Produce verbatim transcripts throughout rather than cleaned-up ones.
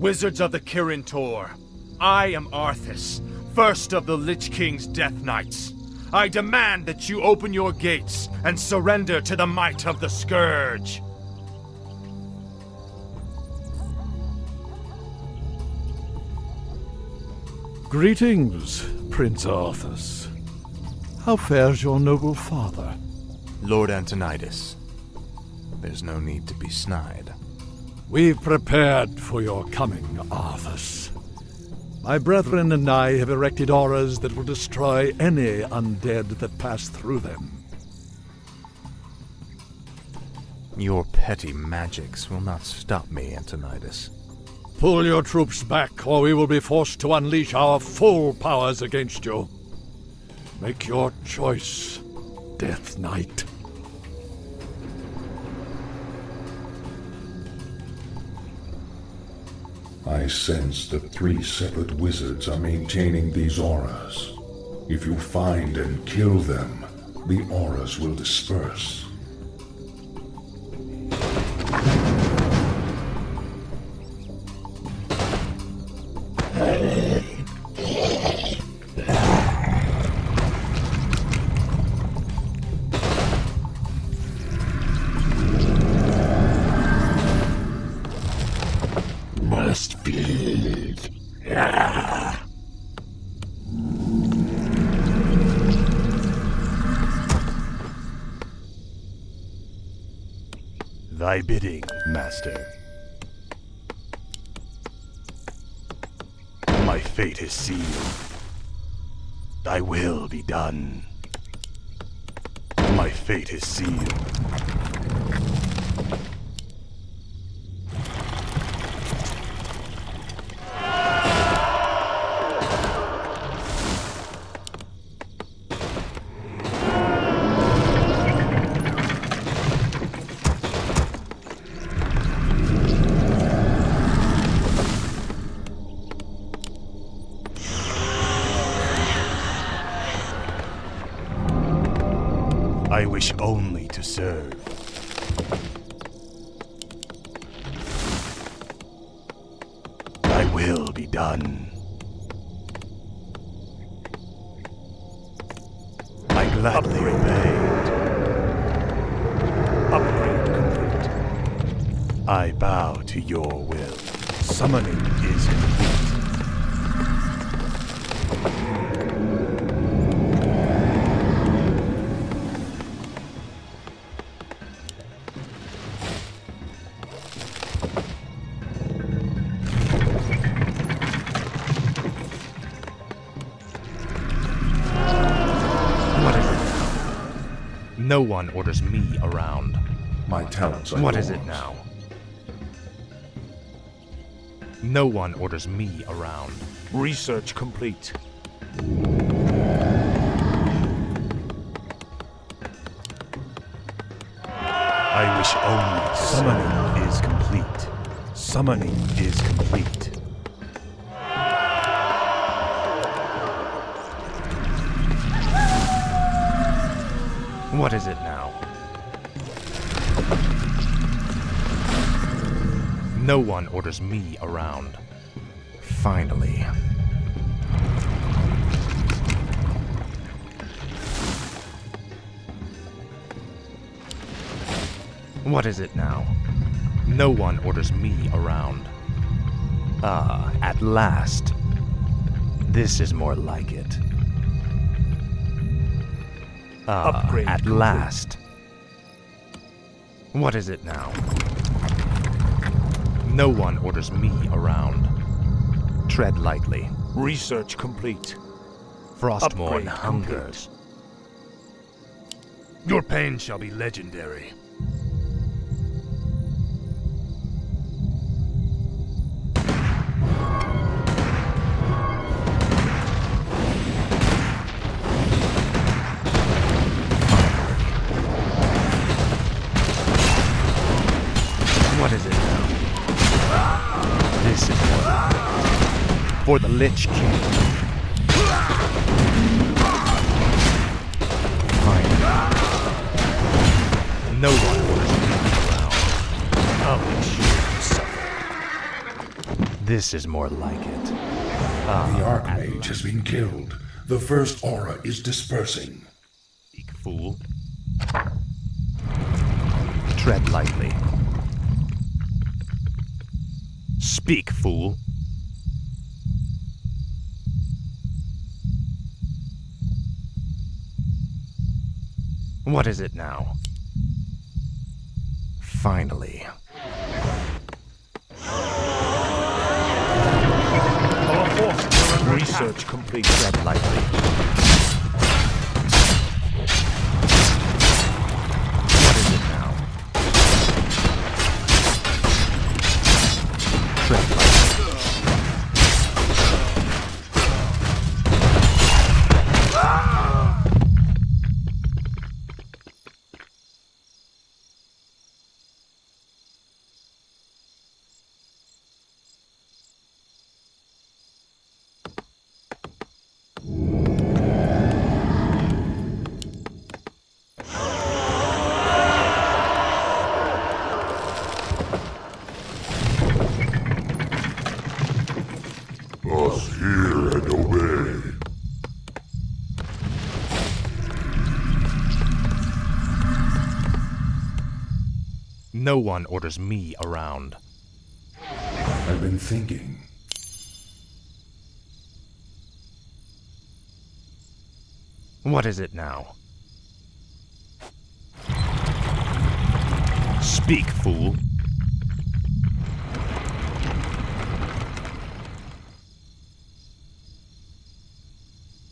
Wizards of the Kirin Tor, I am Arthas, first of the Lich King's Death Knights. I demand that you open your gates and surrender to the might of the Scourge. Greetings, Prince Arthas. How fares your noble father? Lord Antonidas, there's no need to be snide. We've prepared for your coming, Arthas. My brethren and I have erected auras that will destroy any undead that pass through them. Your petty magics will not stop me, Antonidas. Pull your troops back, or we will be forced to unleash our full powers against you. Make your choice, Death Knight. I sense that three separate wizards are maintaining these auras. If you find and kill them, the auras will disperse. Thy bidding, Master. My fate is sealed. Thy will be done. My fate is sealed. I wish only to serve. Thy will be done. I gladly Upgrade. obeyed. Upgrade complete. I bow to your will. Summoning is complete. No one orders me around. My talents are What yours. is it now? No one orders me around. Research complete. I wish only summoning is complete. Summoning is complete. What is it now? No one orders me around. Finally. What is it now? No one orders me around. Ah, at last. This is more like it. Uh, Upgrade at complete. last. What is it now? No one orders me around. Tread lightly. Research complete. Frostmourne hungers. Your pain shall be legendary. For the Lich King. Fine. No one orders me around. I'll make sure you suffer. This is more like it. Ah, the Archmage has been killed. The first aura is dispersing. Eek fool. Tread lightly. Speak, fool. What is it now? Finally. Research complete. Tread lightly. What is it now? Tread No one orders me around. I've been thinking. What is it now? Speak, fool.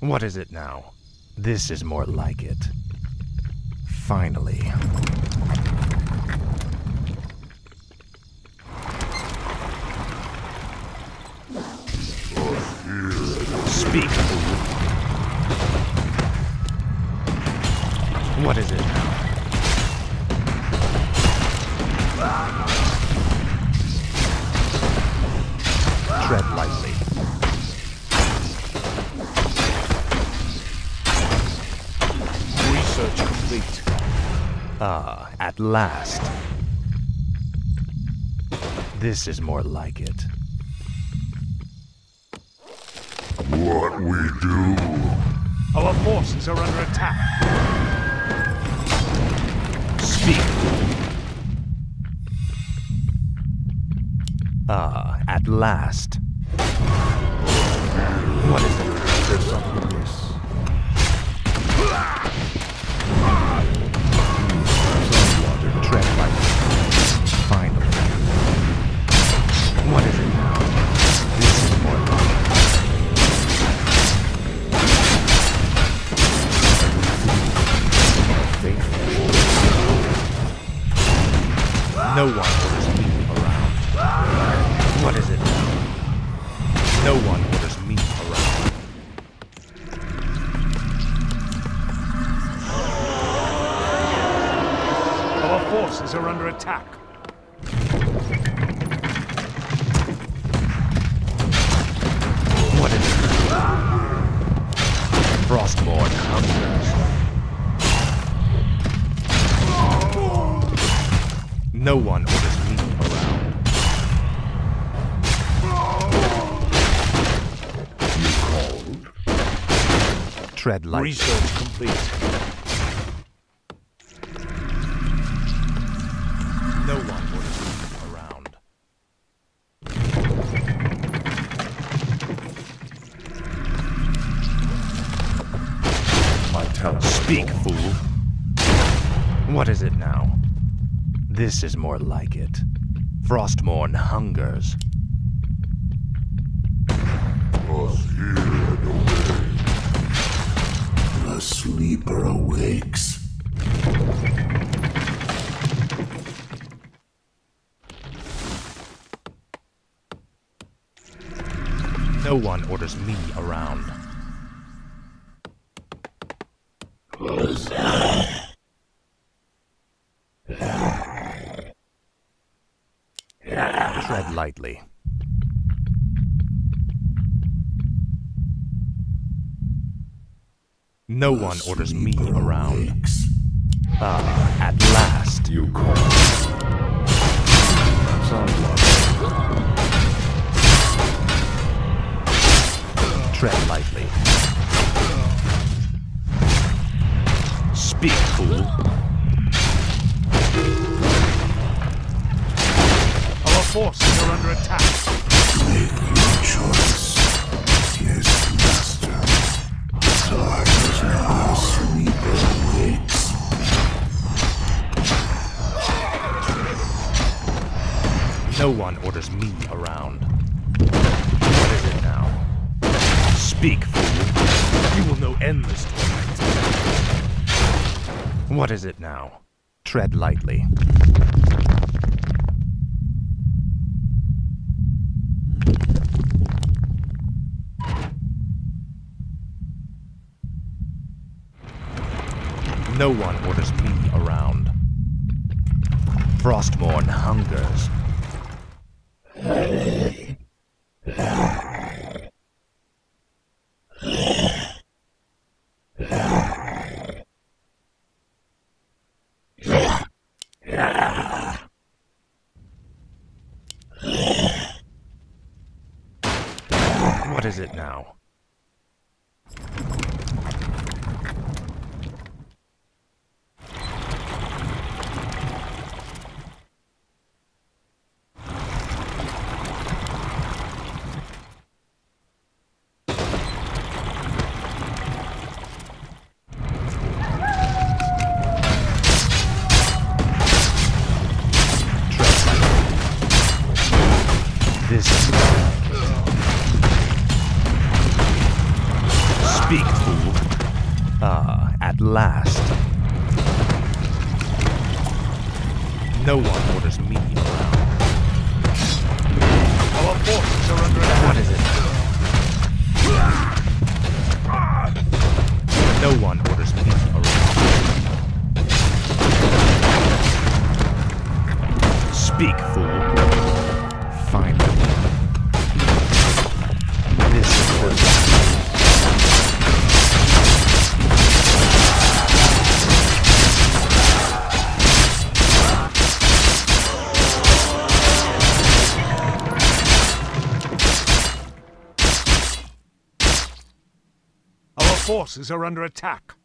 What is it now? This is more like it. Finally. Speak. What is it now? Tread lightly. Research complete. Ah, at last. This is more like it. What we do? Our forces are under attack. Speak. Ah, at last. What is it? Tread lightly. Finally. What is it? No one orders me around. What is it now? No one orders me around. Our forces are under attack. What is it? Frostmourne counters. No one orders me around. You called? Tread lightly. Research complete. No one orders me around. My talent. Speak, fool. What is it now? This is more like it. Frostmourne hungers. The sleeper awakes. No one orders me around. Who's that? Tread lightly. No one orders me around. Ah, at last. You call. tread lightly. Speak, fool. Our forces are under attack. Make your choice. Yes, master. Time is now. Some evil awaits. No one orders me around. What is it now? Speak, fool. You will know endless torment. What is it now? Tread lightly. No one orders me around. Frostmourne hungers. What is it now? Last. No one orders me around. Our forces are under attack. What is it? No one orders me around. Speak, fool. Finally. This is the last. Forces are under attack.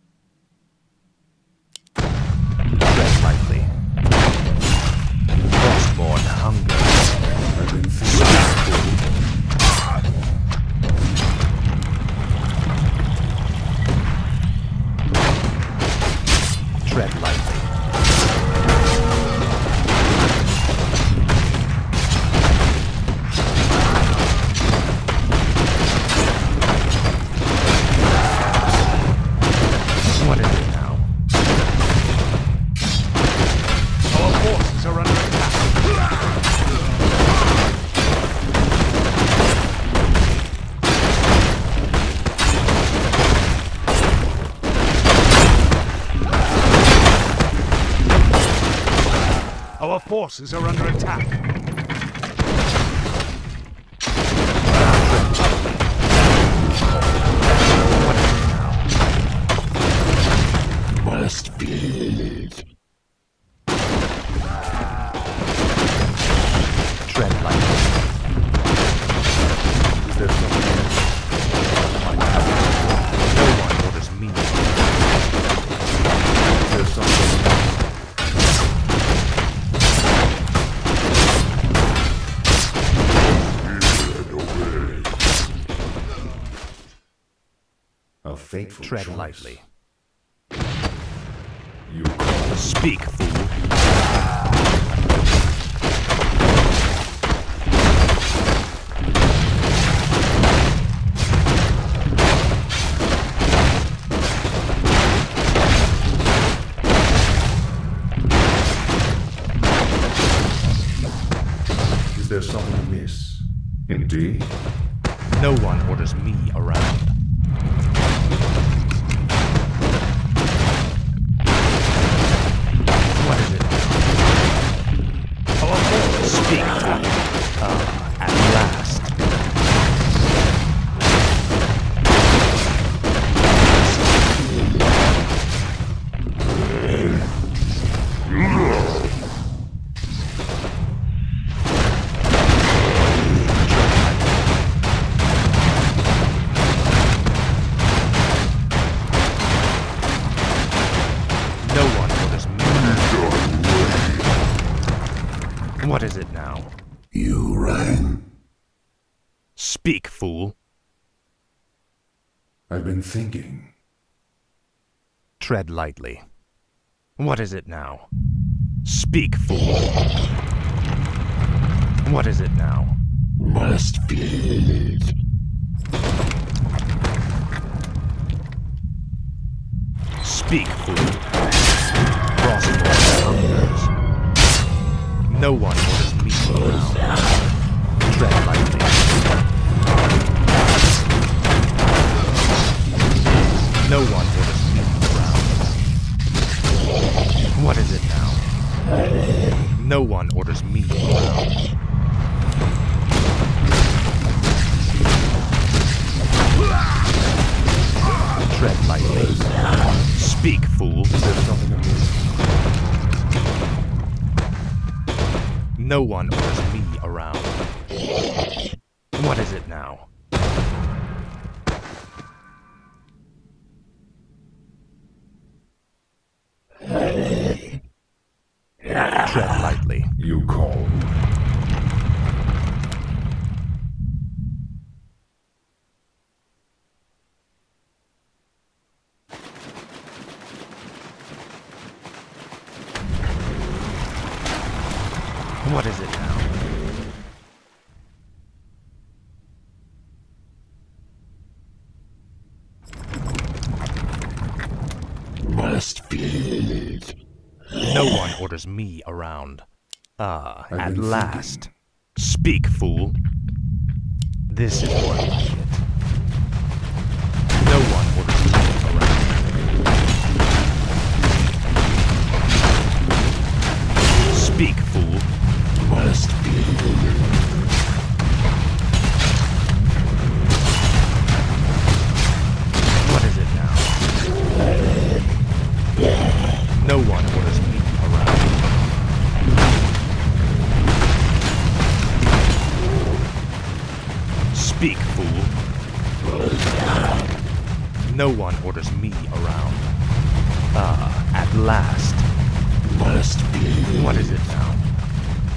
Tread lightly. Frostborn hunger. Tread lightly. Forces are under attack. Must bleed. Tread lightly. There's no one orders me. There's something. Fateful Tread choice. Lightly. You call. Speak, fool. Is there something amiss? Indeed. No one orders me around. Speak uh, at last. is it now? You rang? Speak, fool. I've been thinking. Tread lightly. What is it now? Speak, fool. What is it now? Must feed. Speak, fool. Frostmourne. No one orders me now. Tread lightly. No one orders me around. What is it now? No one orders me around. Tread lightly. Speak, fool. There's nothing amiss. No one orders me around. What is it now? Tread lightly. You call. What is it now? Must be. No one orders me around. Ah, I've at last. Thinking. Speak, fool. This is more like it. No one orders me around. Speak, fool. Must be. What is it now? No one orders me around. Speak, fool. No one orders me around. Ah, at last. Must be. What is it now?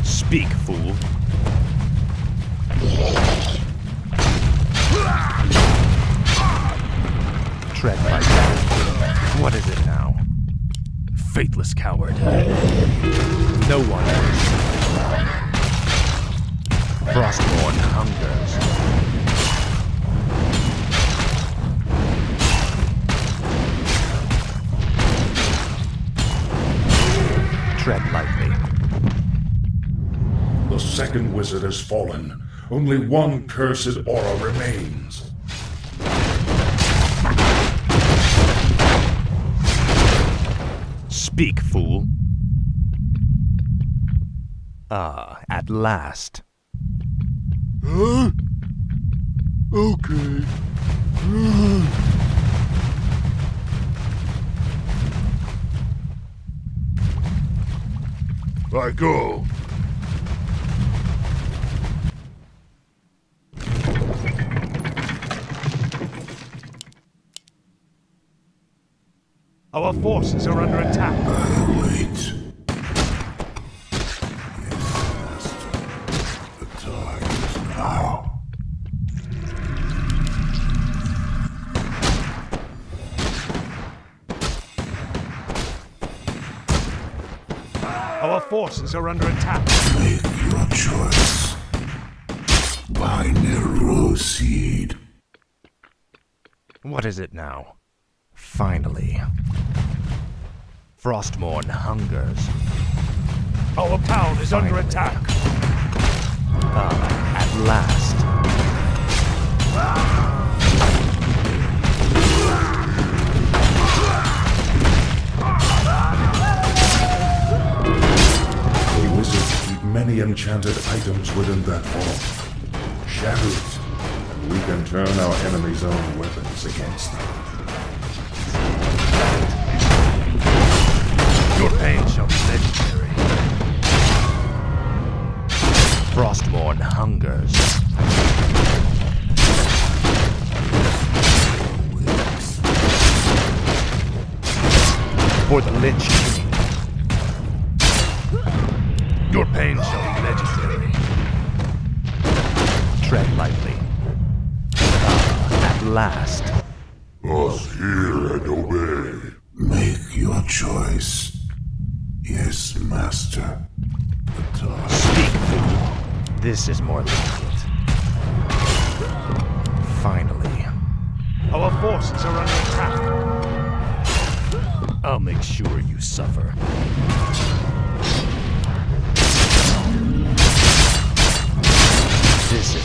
Speak, fool. Tread by that. What is it now? Faithless coward. No one orders. Frostmourne hungers. Tread lightly. The second wizard has fallen. Only one cursed aura remains. Speak, fool. Ah, at last. Huh? Okay. I go. Our forces are under attack. Uh, wait. Yes, the time is now. Our forces are under attack. Make your choice. Binary seed. What is it now? Finally. Frostmourne hungers. Our town is Finally. under attack. Ah, uh, at last. The wizards keep many enchanted items within that vault. Shatter it, and we can turn our enemies' own weapons against them. Your pain shall be legendary. Frostmourne hungers. For the Lich King. Your pain shall be legendary. lightly. Ah, at last. Both hear and obey. Make your choice. Yes, master. The task. Speak, fool. This is more like it. Finally. Our forces are under attack. I'll make sure you suffer. This is more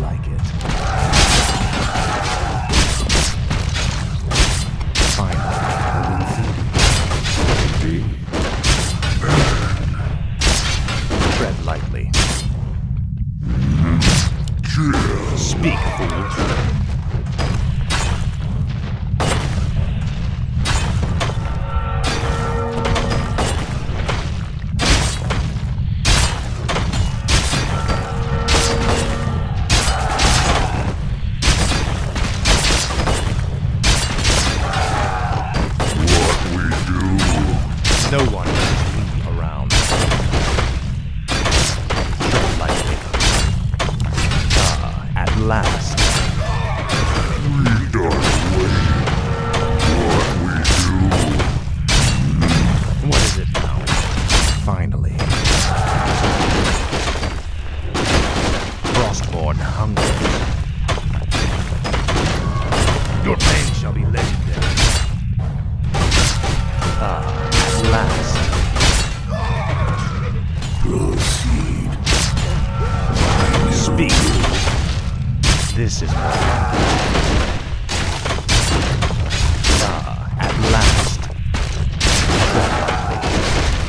like it. Finally.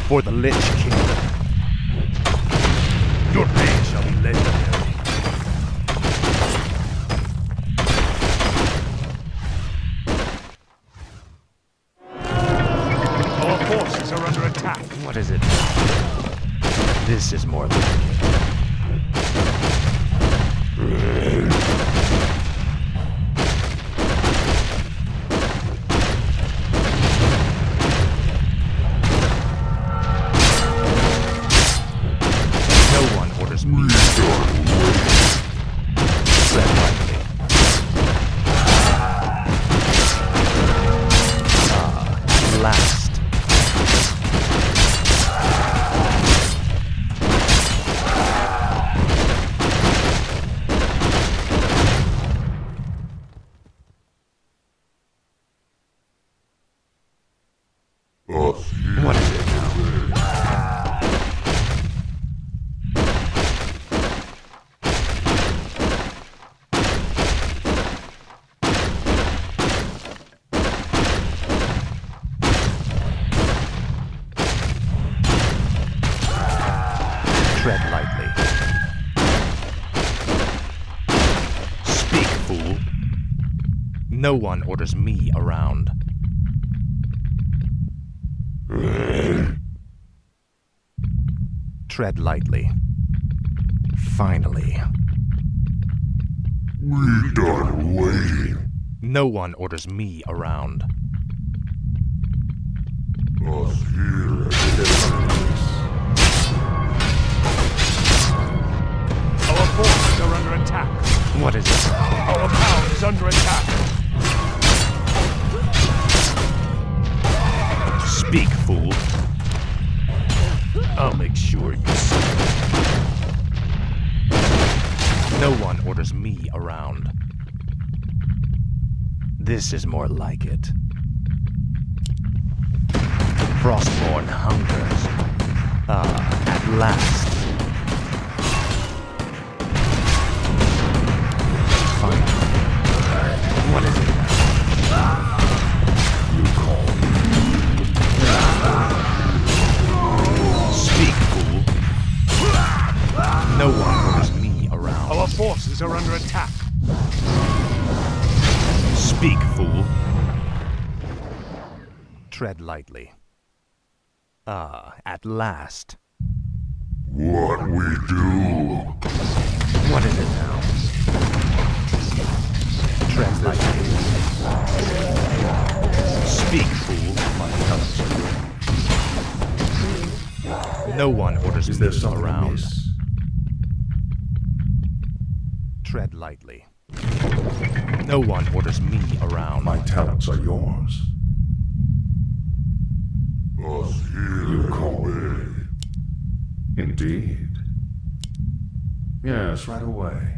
For the Lich King. Your pain shall be legendary. Our forces are under attack. What is it? This is more like it. No one orders me around. Tread lightly. Finally. We done waiting. No one orders me around. Us here Our forces are under attack. What is it? Our power is under attack. Speak, fool. I'll make sure you see. No one orders me around. This is more like it. Frostmourne hungers. Ah, at last. Finally. What is it? No one orders me around. Our forces are under attack. Speak, fool. Tread lightly. Ah, at last. What we do? What is it now? friends like this. Speak, fool, my cousin. No one orders me around. Tread lightly. No one orders me around. My talents are yours. You call me. Indeed. Yes, right away.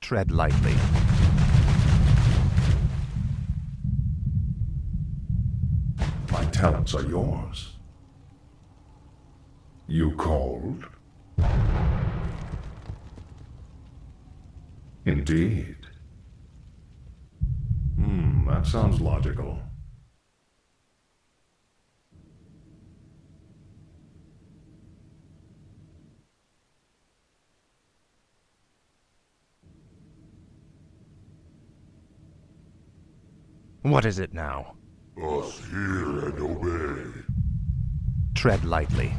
Tread lightly. My talents are yours. You called? Indeed. Hmm, that sounds logical. What is it now? Us hear and obey. Tread lightly.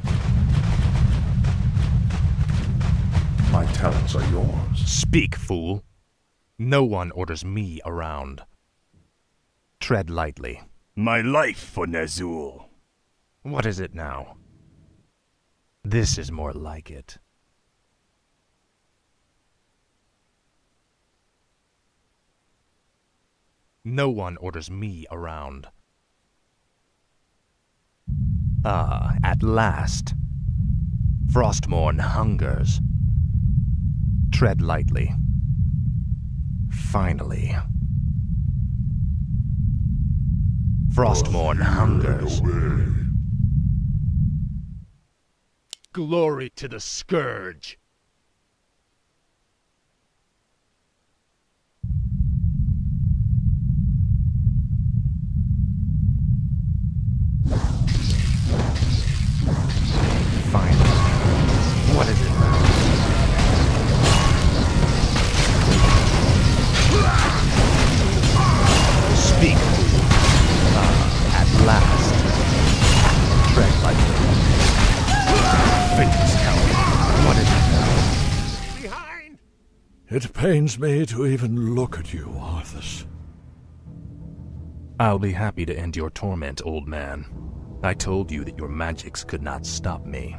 My talents are yours. Speak, fool. No one orders me around. Tread lightly. My life for N'Zoth. What is it now? This is more like it. No one orders me around. Ah, at last. Frostmourne hungers. Tread lightly. Finally. Frostmourne hungers. Glory to the Scourge! It pains me to even look at you, Arthas. I'll be happy to end your torment, old man. I told you that your magics could not stop me.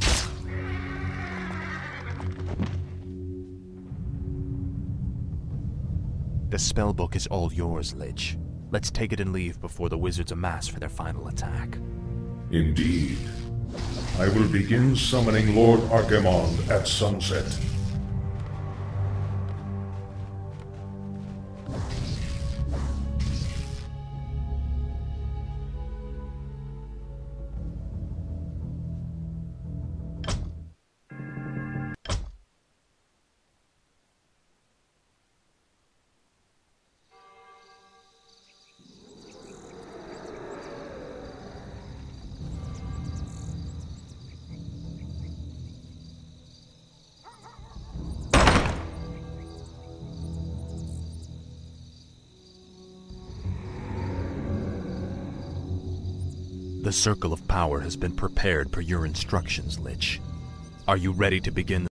The spellbook is all yours, Lich. Let's take it and leave before the wizards amass for their final attack. Indeed. I will begin summoning Lord Archimonde at sunset. The circle of power has been prepared per your instructions, Lich. Are you ready to begin?